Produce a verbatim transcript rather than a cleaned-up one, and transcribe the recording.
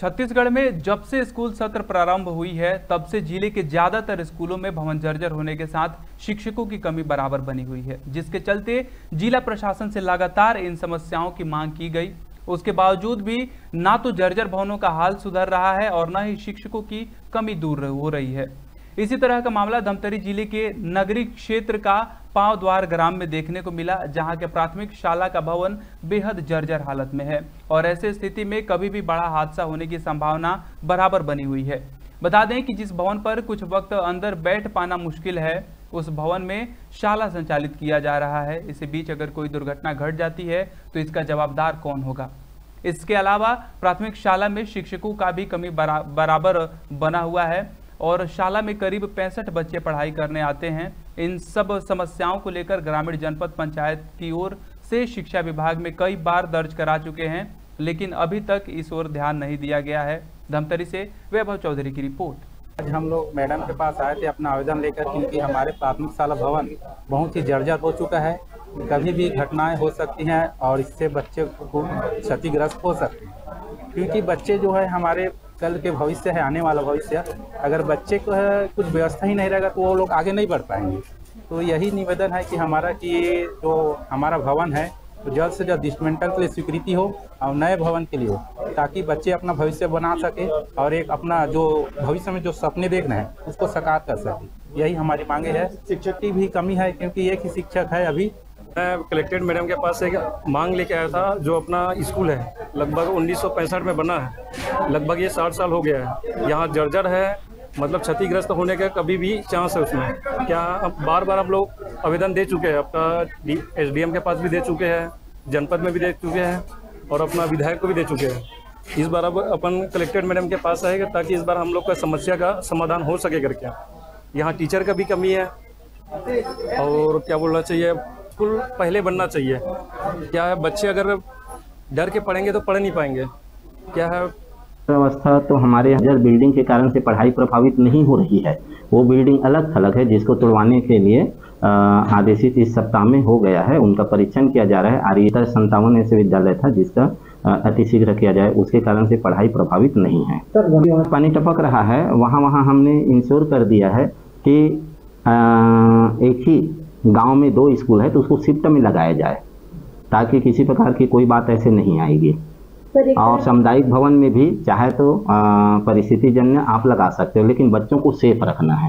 छत्तीसगढ़ में जब से स्कूल सत्र प्रारंभ हुई है तब से जिले के ज्यादातर स्कूलों में भवन जर्जर होने के साथ शिक्षकों की कमी बराबर बनी हुई है, जिसके चलते जिला प्रशासन से लगातार इन समस्याओं की मांग की गई। उसके बावजूद भी ना तो जर्जर भवनों का हाल सुधर रहा है और ना ही शिक्षकों की कमी दूर हो रही है। इसी तरह का मामला धमतरी जिले के नगरी क्षेत्र का पांवद्वार ग्राम में देखने को मिला, जहां के प्राथमिक शाला का भवन बेहद जर्जर हालत में है और ऐसे स्थिति में कभी भी बड़ा हादसा होने की संभावना बराबर बनी हुई है। बता दें कि जिस भवन पर कुछ वक्त अंदर बैठ पाना मुश्किल है, उस भवन में शाला संचालित किया जा रहा है। इसी बीच अगर कोई दुर्घटना घट जाती है तो इसका जवाबदार कौन होगा? इसके अलावा प्राथमिक शाला में शिक्षकों का भी कमी बरा, बराबर बना हुआ है और शाला में करीब पैंसठ बच्चे पढ़ाई करने आते हैं। इन सब समस्याओं को लेकर ग्रामीण जनपद पंचायत की ओर से शिक्षा विभाग में कई बार दर्ज करा चुके हैं, लेकिन अभी तक इस ओर ध्यान नहीं दिया गया है। धमतरी से वैभव चौधरी की रिपोर्ट। आज हम लोग मैडम के पास आए थे अपना आवेदन लेकर, क्योंकि हमारे प्राथमिक शाला भवन बहुत ही जर्जर हो चुका है। कभी भी घटनाएं हो सकती हैं और इससे बच्चे को क्षतिग्रस्त हो सकते हैं, क्योंकि बच्चे जो है हमारे कल के भविष्य है, आने वाला भविष्य। अगर बच्चे को कुछ व्यवस्था ही नहीं रहेगा तो वो लोग आगे नहीं बढ़ पाएंगे। तो यही निवेदन है कि हमारा कि जो तो हमारा भवन है तो जल्द से जल्द डिस्मेंटल के लिए स्वीकृति हो और नए भवन के लिए हो, ताकि बच्चे अपना भविष्य बना सके और एक अपना जो भविष्य में जो सपने देखना है उसको साकार कर सके। यही हमारी मांगे है। शिक्षक की भी कमी है, क्योंकि एक ही शिक्षक है। अभी मैं कलेक्टर मैडम के पास एक मांग लेके आया था। जो अपना स्कूल है लगभग उन्नीस सौ पैंसठ में बना है, लगभग ये साठ साल हो गया है। यहाँ जर्जर है, मतलब क्षतिग्रस्त होने का कभी भी चांस है उसमें। क्या अब बार बार हम लोग आवेदन दे चुके हैं, अपना एस डी एम के पास भी दे चुके हैं, जनपद में भी दे चुके हैं और अपना विधायक को भी दे चुके हैं। इस बार अब अपन कलेक्टर मैडम के पास आएगा ताकि इस बार हम लोग का समस्या का समाधान हो सके करके। यहाँ टीचर का भी कमी है और क्या बोलना चाहिए, स्कूल पहले बनना चाहिए। क्या है, बच्चे अगर डर के पढ़ेंगे तो पढ़ नहीं पाएंगे। क्या है व्यवस्था, तो हमारे यहाँ बिल्डिंग के कारण से पढ़ाई प्रभावित नहीं हो रही है। वो बिल्डिंग अलग थलग है, जिसको तोड़वाने के लिए आदेशित इस सप्ताह में हो गया है। उनका परीक्षण किया जा रहा है। आर्यतर संतावन ऐसे विद्यालय था जिसका अतिशीघ्र किया जाए, उसके कारण से पढ़ाई प्रभावित नहीं है। सर, पानी टपक रहा है वहाँ वहाँ हमने इंश्योर कर दिया है कि आ, एक ही गांव में दो स्कूल है तो उसको शिफ्ट में लगाया जाए, ताकि किसी प्रकार की कोई बात ऐसे नहीं आएगी। और सामुदायिक भवन में भी चाहे तो परिस्थितिजन्य आप लगा सकते हो, लेकिन बच्चों को सेफ रखना है।